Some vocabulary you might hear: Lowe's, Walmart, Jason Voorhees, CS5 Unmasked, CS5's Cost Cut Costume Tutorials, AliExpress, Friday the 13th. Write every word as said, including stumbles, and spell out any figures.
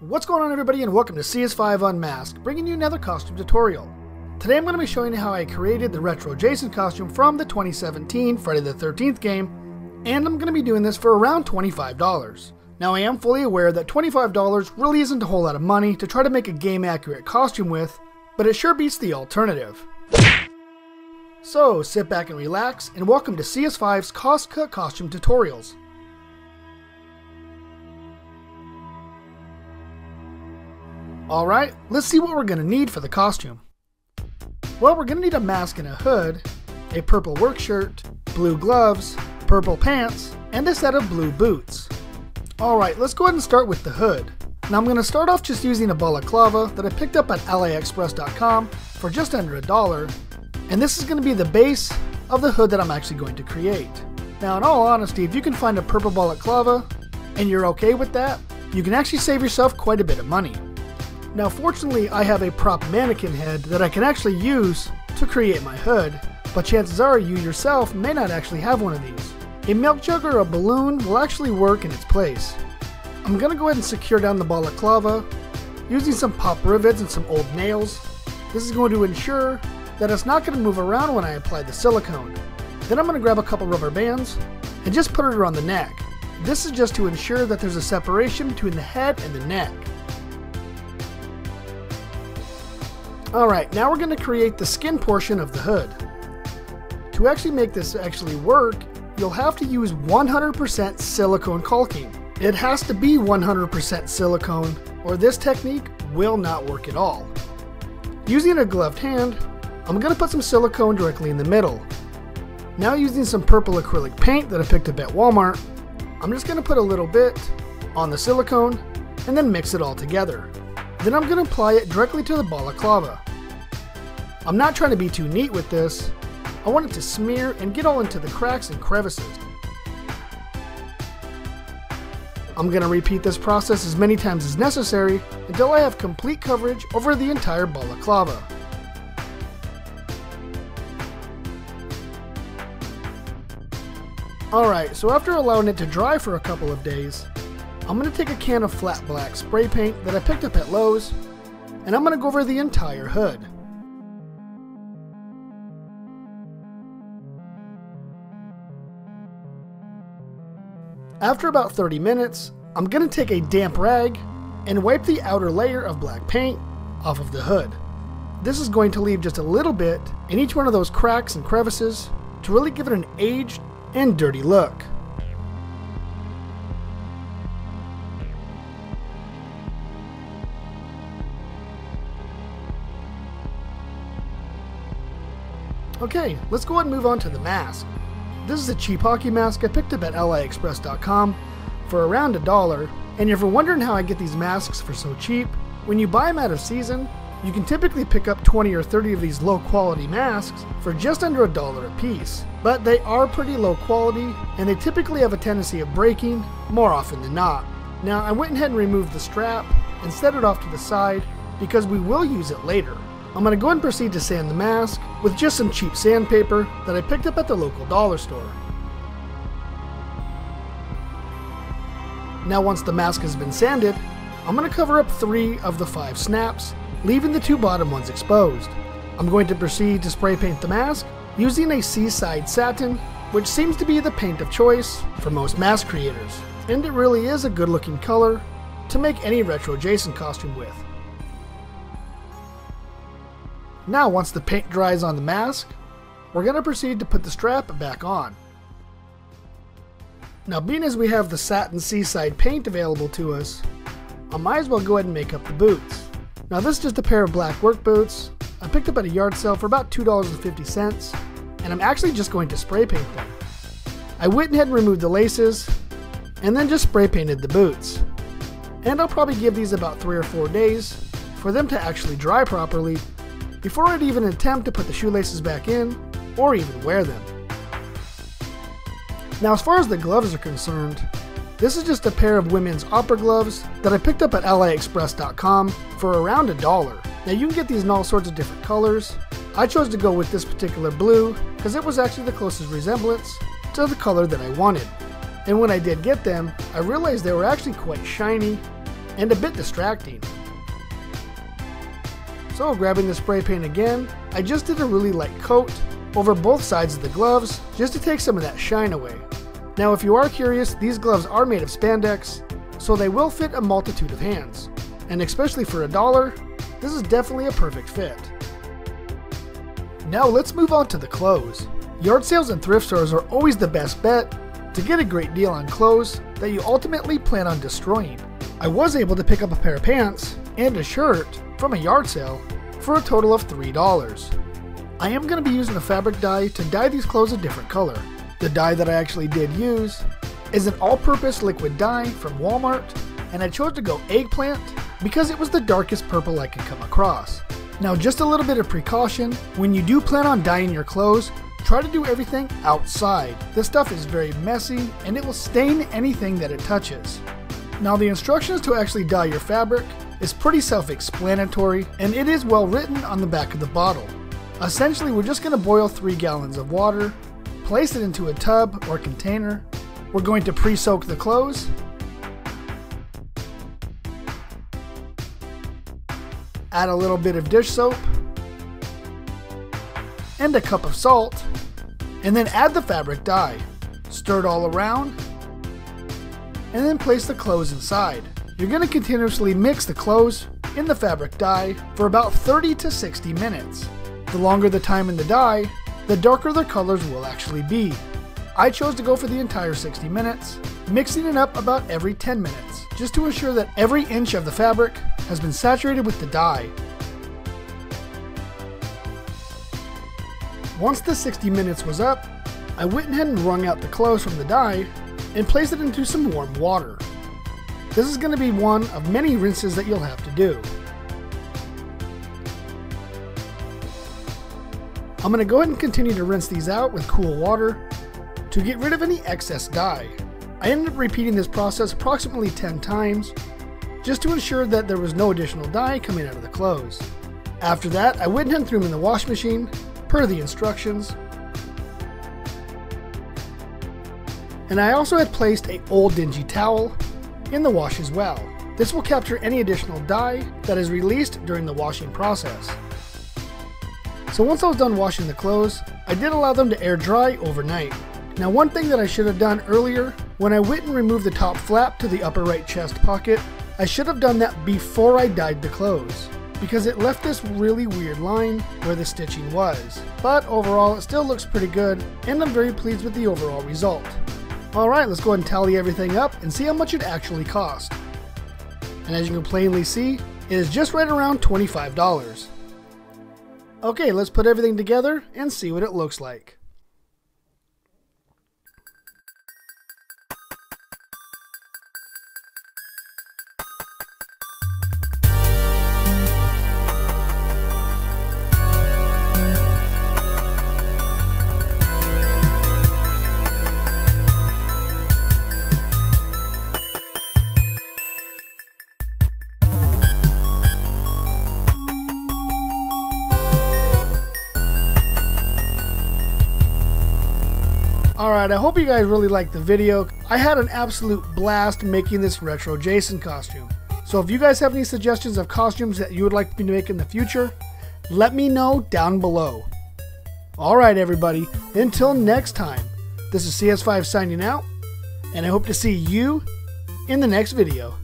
What's going on, everybody, and welcome to C S five Unmasked, bringing you another costume tutorial. Today I'm going to be showing you how I created the retro Jason costume from the twenty seventeen Friday the thirteenth game, and I'm going to be doing this for around twenty-five dollars. Now, I am fully aware that twenty-five dollars really isn't a whole lot of money to try to make a game accurate costume with, but it sure beats the alternative. So sit back and relax, and welcome to C S five's Cost Cut Costume Tutorials. Alright, let's see what we're going to need for the costume. Well, we're going to need a mask and a hood, a purple work shirt, blue gloves, purple pants, and a set of blue boots. Alright, let's go ahead and start with the hood. Now, I'm going to start off just using a balaclava that I picked up at Ali Express dot com for just under a dollar, and this is going to be the base of the hood that I'm actually going to create. Now, in all honesty, if you can find a purple balaclava and you're okay with that, you can actually save yourself quite a bit of money. Now, fortunately, I have a prop mannequin head that I can actually use to create my hood, but chances are you yourself may not actually have one of these. A milk jug or a balloon will actually work in its place. I'm going to go ahead and secure down the balaclava using some pop rivets and some old nails. This is going to ensure that it's not going to move around when I apply the silicone. Then I'm going to grab a couple rubber bands and just put it around the neck. This is just to ensure that there's a separation between the head and the neck. Alright, now we're going to create the skin portion of the hood. To actually make this actually work, you'll have to use one hundred percent silicone caulking. It has to be one hundred percent silicone, or this technique will not work at all. Using a gloved hand, I'm going to put some silicone directly in the middle. Now, using some purple acrylic paint that I picked up at Walmart, I'm just going to put a little bit on the silicone and then mix it all together. Then I'm going to apply it directly to the balaclava. I'm not trying to be too neat with this. I want it to smear and get all into the cracks and crevices. I'm going to repeat this process as many times as necessary until I have complete coverage over the entire balaclava. Alright, so after allowing it to dry for a couple of days, I'm going to take a can of flat black spray paint that I picked up at Lowe's, and I'm going to go over the entire hood. After about thirty minutes, I'm going to take a damp rag and wipe the outer layer of black paint off of the hood. This is going to leave just a little bit in each one of those cracks and crevices to really give it an aged and dirty look. Okay, let's go ahead and move on to the mask. This is a cheap hockey mask I picked up at Ali Express dot com for around a dollar, and if you're wondering how I get these masks for so cheap, when you buy them out of season, you can typically pick up twenty or thirty of these low quality masks for just under a dollar a piece, but they are pretty low quality and they typically have a tendency of breaking more often than not. Now, I went ahead and removed the strap and set it off to the side because we will use it later. I'm going to go ahead and proceed to sand the mask with just some cheap sandpaper that I picked up at the local dollar store. Now, once the mask has been sanded, I'm going to cover up three of the five snaps, leaving the two bottom ones exposed. I'm going to proceed to spray paint the mask using a seaside satin, which seems to be the paint of choice for most mask creators, and it really is a good looking color to make any retro Jason costume with. Now, once the paint dries on the mask, we're going to proceed to put the strap back on. Now, being as we have the satin seaside paint available to us, I might as well go ahead and make up the boots. Now, this is just a pair of black work boots I picked up at a yard sale for about two dollars and fifty cents, and I'm actually just going to spray paint them. I went ahead and removed the laces and then just spray painted the boots. And I'll probably give these about three or four days for them to actually dry properly before I'd even attempt to put the shoelaces back in or even wear them. Now, as far as the gloves are concerned, this is just a pair of women's opera gloves that I picked up at Ali Express dot com for around a dollar. Now, you can get these in all sorts of different colors. I chose to go with this particular blue because it was actually the closest resemblance to the color that I wanted. And when I did get them, I realized they were actually quite shiny and a bit distracting. So grabbing the spray paint again, I just did a really light coat over both sides of the gloves just to take some of that shine away. Now if you are curious, these gloves are made of spandex, so they will fit a multitude of hands. And especially for a dollar, this is definitely a perfect fit. Now let's move on to the clothes. Yard sales and thrift stores are always the best bet to get a great deal on clothes that you ultimately plan on destroying. I was able to pick up a pair of pants and a shirt from a yard sale for a total of three dollars. I am going to be using the fabric dye to dye these clothes a different color. The dye that I actually did use is an all-purpose liquid dye from Walmart, and I chose to go eggplant because it was the darkest purple I could come across. Now just a little bit of precaution, when you do plan on dyeing your clothes, try to do everything outside. This stuff is very messy and it will stain anything that it touches. Now the instructions to actually dye your fabric is pretty self-explanatory, and it is well written on the back of the bottle. Essentially we're just going to boil three gallons of water, place it into a tub or container. We're going to pre-soak the clothes. Add a little bit of dish soap and a cup of salt, and then add the fabric dye. Stir it all around and then place the clothes inside. You're going to continuously mix the clothes in the fabric dye for about thirty to sixty minutes. The longer the time in the dye, the darker the colors will actually be. I chose to go for the entire sixty minutes, mixing it up about every ten minutes, just to ensure that every inch of the fabric has been saturated with the dye. Once the sixty minutes was up, I went ahead and wrung out the clothes from the dye and placed it into some warm water. This is going to be one of many rinses that you'll have to do. I'm going to go ahead and continue to rinse these out with cool water to get rid of any excess dye. I ended up repeating this process approximately ten times just to ensure that there was no additional dye coming out of the clothes. After that, I went ahead and threw them in the wash machine per the instructions. And I also had placed a old dingy towel in the wash as well. This will capture any additional dye that is released during the washing process. So once I was done washing the clothes, I did allow them to air dry overnight. Now one thing that I should have done earlier, when I went and removed the top flap to the upper right chest pocket, I should have done that before I dyed the clothes, because it left this really weird line where the stitching was. But overall it still looks pretty good, and I'm very pleased with the overall result. Alright, let's go ahead and tally everything up and see how much it actually cost. And as you can plainly see, it is just right around twenty-five dollars. Okay, let's put everything together and see what it looks like. Alright, I hope you guys really liked the video. I had an absolute blast making this retro Jason costume. So if you guys have any suggestions of costumes that you would like me to make in the future, let me know down below. Alright everybody, until next time, this is C S five signing out, and I hope to see you in the next video.